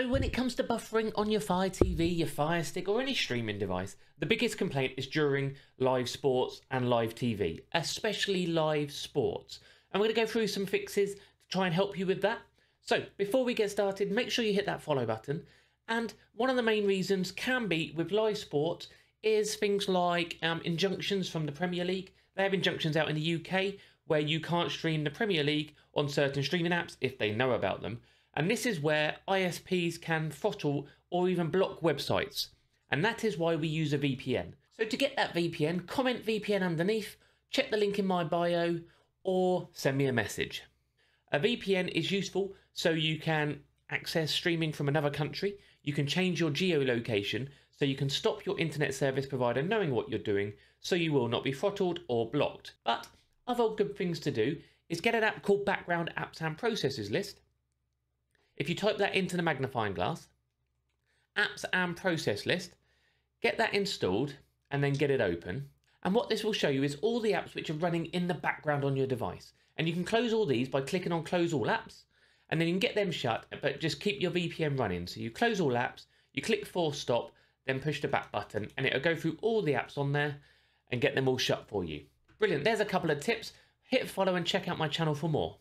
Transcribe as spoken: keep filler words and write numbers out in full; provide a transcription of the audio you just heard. So when it comes to buffering on your Fire T V, your Fire Stick, or any streaming device, the biggest complaint is during live sports and live T V, especially live sports. And we're going to go through some fixes to try and help you with that. So before we get started, make sure you hit that follow button. And one of the main reasons can be with live sports is things like um, injunctions from the Premier League. They have injunctions out in the U K where you can't stream the Premier League on certain streaming apps if they know about them. And this is where I S Ps can throttle or even block websites. And that is why we use a V P N. So to get that V P N, comment V P N underneath, check the link in my bio, or send me a message. A V P N is useful so you can access streaming from another country. You can change your geolocation so you can stop your internet service provider knowing what you're doing so you will not be throttled or blocked. But other good things to do is get an app called Background Apps and Processes List. If you type that into the magnifying glass, apps and process list, get that installed and then get it open. And what this will show you is all the apps which are running in the background on your device. And you can close all these by clicking on close all apps, and then you can get them shut, but just keep your V P N running. So you close all apps, you click force stop, then push the back button, and it'll go through all the apps on there and get them all shut for you. Brilliant, there's a couple of tips. Hit follow and check out my channel for more.